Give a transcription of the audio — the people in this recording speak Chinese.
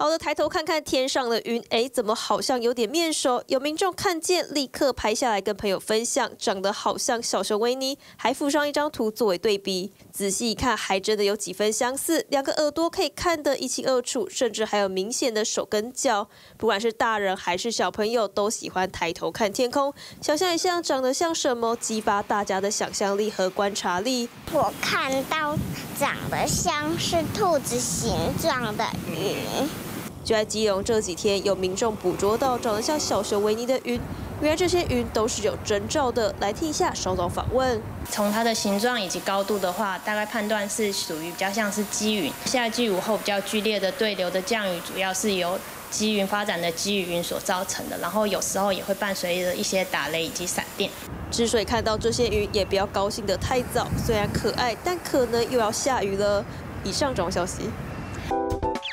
好的，抬头看看天上的云，哎，怎么好像有点面熟？有民众看见，立刻拍下来跟朋友分享，长得好像小熊维尼，还附上一张图作为对比。仔细一看，还真的有几分相似，两个耳朵可以看得一清二楚，甚至还有明显的手跟脚。不管是大人还是小朋友，都喜欢抬头看天空，想象一下长得像什么，激发大家的想象力和观察力。我看到长得像是兔子形状的云。 就在基隆这几天，有民众捕捉到长得像小熊维尼的云，原来这些云都是有征兆的。来听一下稍早访问。从它的形状以及高度的话，大概判断是属于比较像是积云。夏季午后比较剧烈的对流的降雨，主要是由积云发展的积雨云所造成的，然后有时候也会伴随着一些打雷以及闪电。 之所以看到这些云，也不要高兴得太早。虽然可爱，但可能又要下雨了。以上掌握消息。